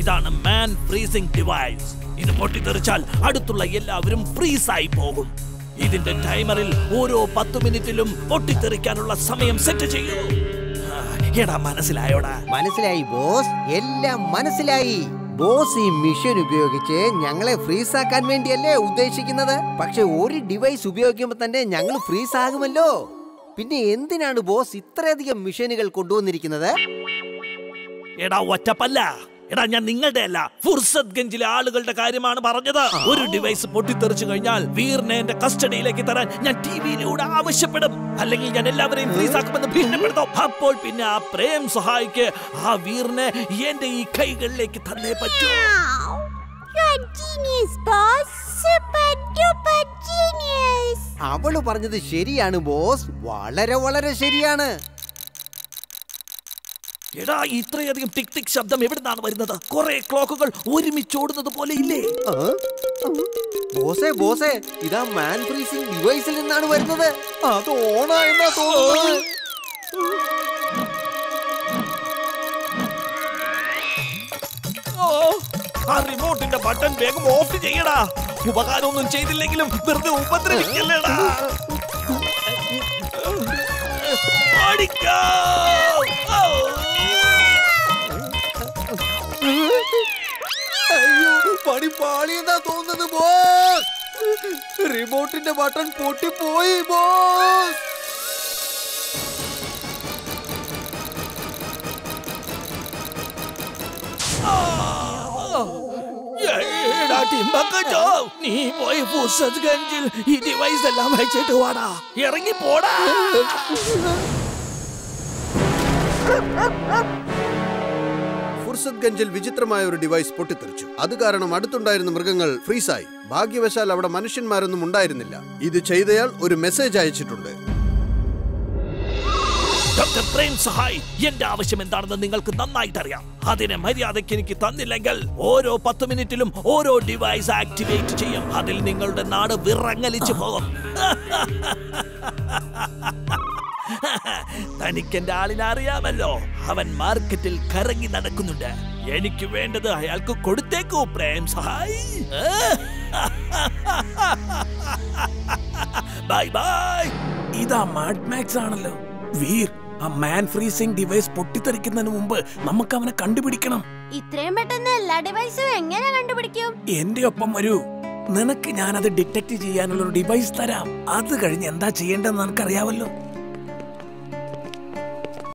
ഇതാണ് മാൻ freezing device. ഇത് പൊട്ടിത്തെറിച്ചാൽ അടുത്തുള്ള എല്ലാവരും ഫ്രീസ് ആയി പോകും. ഇതിന്റെ ടൈമറിൽ ഓരോ 10 മിനിറ്റിലും പൊട്ടിത്തെറിക്കാനുള്ള സമയം സെറ്റ് ചെയ്യൂ. എടാ മനസ്സിലായോടാ? മനസ്സിലായി ബോസ്, എല്ലാം മനസ്സിലായി. ബോസ് ഈ മിഷൻ ഉപയോഗിച്ച് ഞങ്ങളെ ഫ്രീസ് ആക്കാൻ വേണ്ടിയല്ലേ ഉദ്ദേശിക്കുന്നത്. പക്ഷെ ഒരു ഡിവൈസ് ഉപയോഗിക്കുമ്പോൾ തന്നെ ഞങ്ങൾ ഫ്രീസ് ആകുമല്ലോ. പിന്നെ എന്തിനാണ് ബോസ് ഇത്രയധികം മിഷനുകൾ കൊണ്ടുവന്നിരിക്കുന്നത്? എടാ ഒറ്റപ്പല്ല, എടാ ഞാൻ നിങ്ങളുടെ അല്ല, ഫുർസത്ത് ഗഞ്ചിലെ ആളുകളുടെ കാര്യമാണ് പറഞ്ഞത്. ഒരു ഡിവൈസ് പൊട്ടിത്തെറിച്ചു കഴിഞ്ഞാൽ വീറിനെ എന്റെ കസ്റ്റഡിയിലേക്ക് തരാൻ ഞാൻ ടിവിയിലൂടെ ആവശ്യപ്പെടും. അല്ലെങ്കിൽ ഞാൻ എല്ലാവരെയും ഫ്രീസ് ആക്കുമെന്ന് ഭീഷണിപ്പെടുത്തും. അപ്പോൾ പിന്നെ ആ പ്രേം സഹായിക്ക് ആ വീറിനെ എന്റെ ഈ കൈകളിലേക്ക് തന്നെ പറ്റൂ. അവള് പറഞ്ഞത് ശരിയാണ് ബോസ്, വളരെ വളരെ ശരിയാണ്. എടാ ഇത്രയധികം ടിക് ടിക് ശബ്ദം എവിടുന്നാണ് വരുന്നത്? കുറെ ക്ലോക്കുകൾ ഒരുമിച്ച് ഓടുന്നത് പോലെ ഇല്ലേ? ബോസേ ബോസേ, ഇതാ മാൻ ഫ്രീസിംഗ് ഡിവൈസിൽ നിന്നാണ് വരുന്നത്. അത് ഓണായെന്നാ തോന്നുന്നത്. ആ റിമോട്ടിന്റെ ബട്ടൺ വേഗം ഓഫ് ചെയ്യടാ. ഉപകാരമൊന്നും ചെയ്തില്ലെങ്കിലും വെറുതെ ഉപദ്രവിക്കല്ലേടാ. പണി പാളിയെന്നാ തോന്നുന്നത് ബോസ്. റിമോട്ടിന്റെ ബട്ടൺ പൊട്ടിപ്പോയി ബോസ്. നീ പോയി ഫുർസത്ത് ഗഞ്ചിൽ ഈ ഡിവൈസ് എല്ലാം വെച്ചിട്ട് വാടാ, ഇറങ്ങി പോടാ. ഫുർസത്ത് ഗഞ്ചിൽ വിചിത്രമായ ഒരു ഡിവൈസ് പൊട്ടിത്തെറിച്ചു. അത് കാരണം അടുത്തുണ്ടായിരുന്ന മൃഗങ്ങൾ ഫ്രീസായി. ഭാഗ്യവശാൽ അവിടെ മനുഷ്യന്മാരൊന്നും ഉണ്ടായിരുന്നില്ല. ഇത് ചെയ്തയാൾ ഒരു മെസ്സേജ് അയച്ചിട്ടുണ്ട്. ഡോക്ടർ പ്രേം സഹായി, എന്റെ ആവശ്യം എന്താണെന്ന് നിങ്ങൾക്ക് നന്നായിട്ട് അറിയാം. അതിനെ മര്യാദയ്ക്ക് എനിക്ക് തന്നില്ലെങ്കിൽ ഓരോ 10 മിനിറ്റിലും ഓരോ ഡിവൈസ് ആക്ടിവേറ്റ് ചെയ്യും. അതിൽ നിങ്ങളുടെ നാട് വിറങ്ങലിച്ചു പോകും. തനിക്കെന്റെ ആളിനെ അറിയാമല്ലോ, അവൻ മാർക്കറ്റിൽ കറങ്ങി നടക്കുന്നുണ്ട്. എനിക്ക് വേണ്ടത് അയാൾക്ക് കൊടുത്തേക്കൂ പ്രേം സഹായി. Bye bye. ഇതാ മാഡ് മാക്സ് ആണല്ലോ. വീർ, ആ മാൻ ഫ്രീസിംഗ് ഡിവൈസ് പൊട്ടിത്തെറിക്കുന്നതിന് മുമ്പ് നമുക്ക് അവനെ കണ്ടുപിടിക്കണം. ഇത്രയും പെട്ടെന്ന് എല്ലാ ഡിവൈസും എങ്ങനെ കണ്ടുപിടിക്കും? എന്റെ ഒപ്പം വരൂ, നിനക്ക് ഞാനത് ഡിറ്റക്ട് ചെയ്യാനുള്ള ഒരു ഡിവൈസ് തരാം. അത് കഴിഞ്ഞ് എന്താ ചെയ്യേണ്ടതെന്ന് നിനക്കറിയാമല്ലോ.